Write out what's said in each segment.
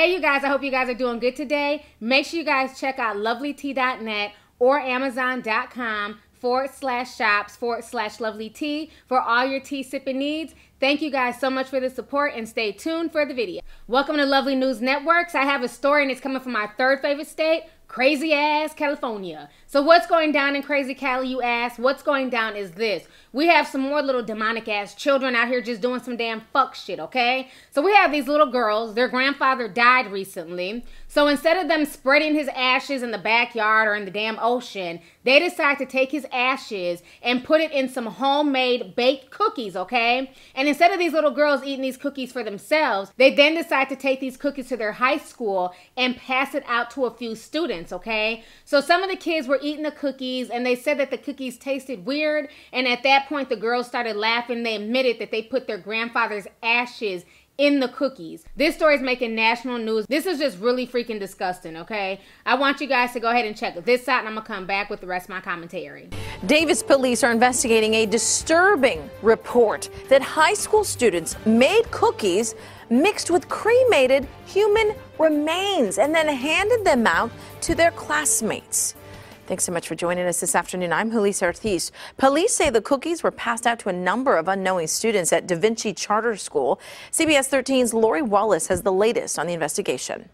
Hey, you guys, I hope you guys are doing good today. Make sure you guys check out lovelyt.net or amazon.com/shops/lovelyt for all your tea sipping needs. Thank you guys so much for the support and stay tuned for the video. Welcome to Lovely News Networks. I have a story and it's coming from my third favorite state, crazy ass California. So what's going down in crazy Cali, you ask? What's going down is this. We have some more little demonic ass children out here just doing some damn fuck shit, okay? So we have these little girls, their grandfather died recently. So instead of them spreading his ashes in the backyard or in the damn ocean, they decide to take his ashes and put it in some homemade baked cookies, okay? And instead of these little girls eating these cookies for themselves, they then decide to take these cookies to their high school and pass it out to a few students, okay? So some of the kids were eating the cookies and they said that the cookies tasted weird. And at that point, the girls started laughing. They admitted that they put their grandfather's ashes in the cookies. This story is making national news. This is just really freaking disgusting, okay? I want you guys to go ahead and check this out and I'm gonna come back with the rest of my commentary. Davis police are investigating a disturbing report that high school students made cookies mixed with cremated human remains and then handed them out to their classmates. Thanks so much for joining us this afternoon. I'm Julise Artis. Police say the cookies were passed out to a number of unknowing students at Da Vinci Charter School. CBS 13's Lori Wallace has the latest on the investigation.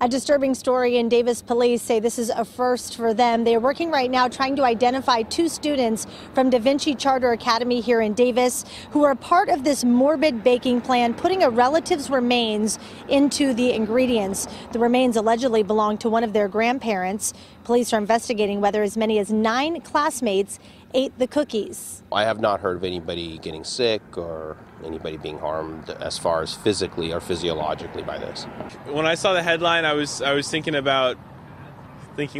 A disturbing story, and Davis police say this is a first for them. They are working right now trying to identify two students from Da Vinci Charter Academy here in Davis who are part of this morbid baking plan, putting a relative's remains into the ingredients. The remains allegedly belong to one of their grandparents. Police are investigating whether as many as 9 classmates ate the cookies. I have not heard of anybody getting sick or anybody being harmed as far as physically or physiologically by this. When I saw the headline, I was thinking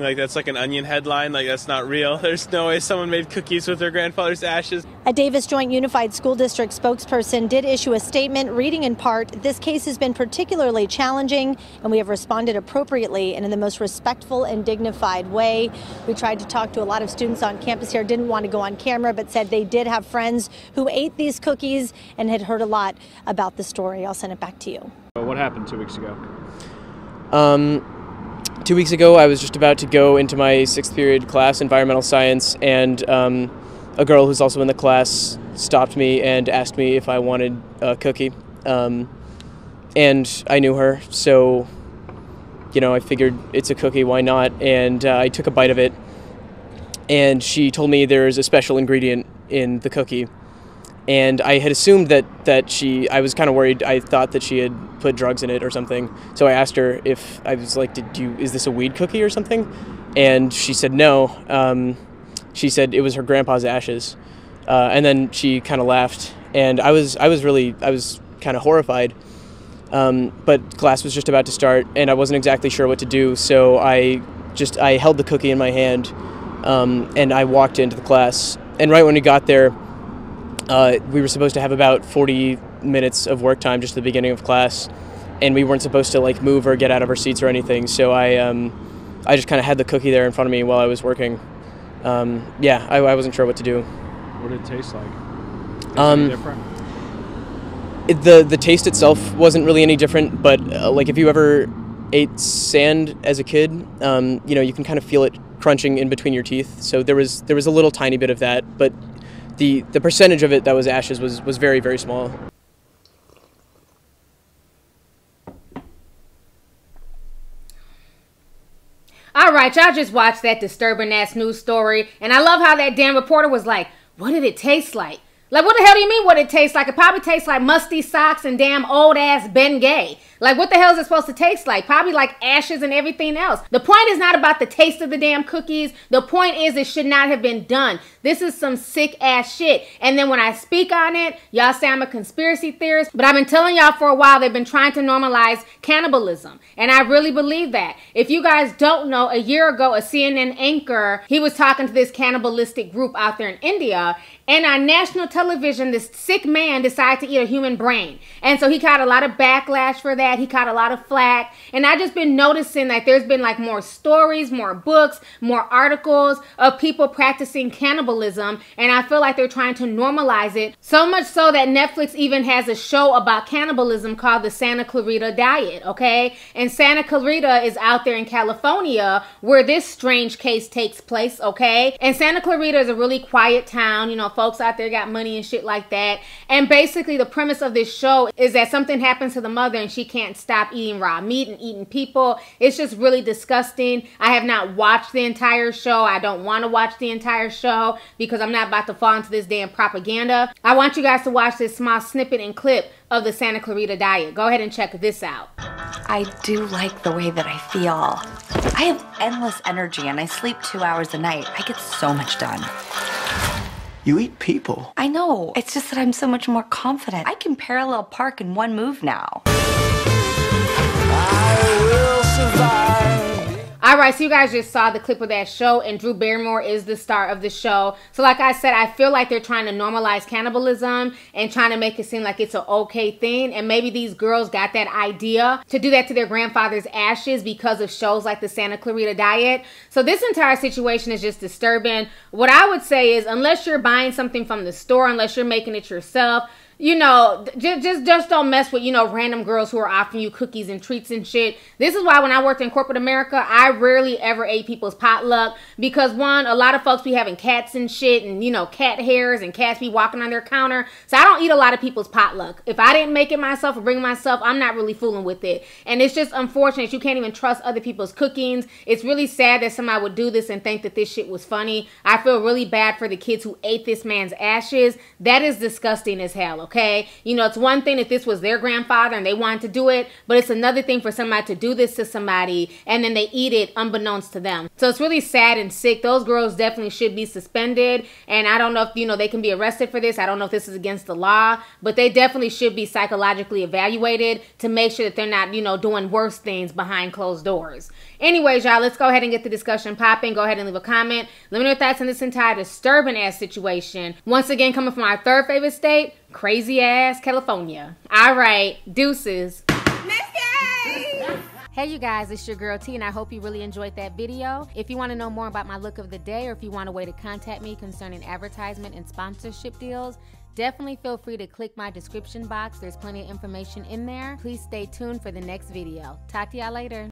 like that's like an Onion headline, like that's not real. There's no way someone made cookies with their grandfather's ashes. A Davis Joint Unified School District spokesperson did issue a statement reading in part, "This case has been particularly challenging and we have responded appropriately and in the most respectful and dignified way. We tried to talk to a lot of students on campus here, didn't want to go on camera, but said they did have friends who ate these cookies and had heard a lot about the story." I'll send it back to you. What happened 2 weeks ago? 2 weeks ago, I was just about to go into my 6th period class, environmental science, and a girl who's also in the class stopped me and asked me if I wanted a cookie. And I knew her, so, you know, I figured it's a cookie, why not? And I took a bite of it, and she told me there's a special ingredient in the cookie. And I had assumed I was kind of worried, I thought that she had put drugs in it or something. So I asked her if, I was like, is this a weed cookie or something? And she said no. She said it was her grandpa's ashes. And then she kind of laughed. And I was kind of horrified. But class was just about to start and I wasn't exactly sure what to do. So I held the cookie in my hand and I walked into the class. And right when we got there, we were supposed to have about 40 minutes of work time just at the beginning of class, and we weren't supposed to like move or get out of our seats or anything. So I just kind of had the cookie there in front of me while I was working. Yeah, I wasn't sure what to do. What did it taste like? Different? The taste itself wasn't really any different, but like if you ever ate sand as a kid, you know, you can kind of feel it crunching in between your teeth. So there was a little tiny bit of that, but the percentage of it that was ashes was very, very small. All right, y'all just watched that disturbing ass news story. And I love how that damn reporter was like, what did it taste like? Like, what the hell do you mean what it tastes like? It probably tastes like musty socks and damn old ass Ben Gay. Like, what the hell is it supposed to taste like? Probably like ashes and everything else. The point is not about the taste of the damn cookies. The point is it should not have been done. This is some sick ass shit. And then when I speak on it, y'all say I'm a conspiracy theorist, but I've been telling y'all for a while they've been trying to normalize cannibalism. And I really believe that. If you guys don't know, a year ago, a CNN anchor, he was talking to this cannibalistic group out there in India, and on national television, this sick man decided to eat a human brain. And so he got a lot of backlash for that. dad. He caught a lot of flack. And I've just been noticing that there's been like more stories, more books, more articles of people practicing cannibalism. And I feel like they're trying to normalize it. So much so that Netflix even has a show about cannibalism called the Santa Clarita Diet, okay? And Santa Clarita is out there in California where this strange case takes place, okay? And Santa Clarita is a really quiet town. You know, folks out there got money and shit like that. And basically the premise of this show is that something happens to the mother and she can't stop eating raw meat and eating people. It's just really disgusting. I have not watched the entire show. I don't want to watch the entire show because I'm not about to fall into this damn propaganda. I want you guys to watch this small snippet and clip of the Santa Clarita Diet. Go ahead and check this out. I do like the way that I feel. I have endless energy and I sleep 2 hours a night. I get so much done. You eat people. I know. It's just that I'm so much more confident. I can parallel park in one move now. I will survive. All right, so you guys just saw the clip of that show, and Drew Barrymore is the star of the show. So like I said, I feel like they're trying to normalize cannibalism and trying to make it seem like it's an okay thing. And maybe these girls got that idea to do that to their grandfather's ashes because of shows like the Santa Clarita Diet. So this entire situation is just disturbing. What I would say is, unless you're buying something from the store, unless you're making it yourself, you know, just don't mess with, you know, random girls who are offering you cookies and treats and shit. This is why when I worked in corporate America, I rarely ever ate people's potluck because, one, a lot of folks be having cats and shit and, you know, cat hairs and cats be walking on their counter. So I don't eat a lot of people's potluck. If I didn't make it myself or bring myself, I'm not really fooling with it. And it's just unfortunate. You can't even trust other people's cookings. It's really sad that somebody would do this and think that this shit was funny. I feel really bad for the kids who ate this man's ashes. That is disgusting as hell. Okay, you know, it's one thing if this was their grandfather and they wanted to do it, but it's another thing for somebody to do this to somebody and then they eat it unbeknownst to them. So it's really sad and sick. Those girls definitely should be suspended. And I don't know if, you know, they can be arrested for this. I don't know if this is against the law, but they definitely should be psychologically evaluated to make sure that they're not, you know, doing worse things behind closed doors. Anyways, y'all, let's go ahead and get the discussion popping. Go ahead and leave a comment. Let me know your thoughts on this entire disturbing ass situation. Once again, coming from our third favorite state, crazy ass California. All right, deuces. Hey you guys, it's your girl T and I hope you really enjoyed that video. If you want to know more about my look of the day or if you want a way to contact me concerning advertisement and sponsorship deals, definitely feel free to click my description box. There's plenty of information in there. Please stay tuned for the next video. Talk to y'all later.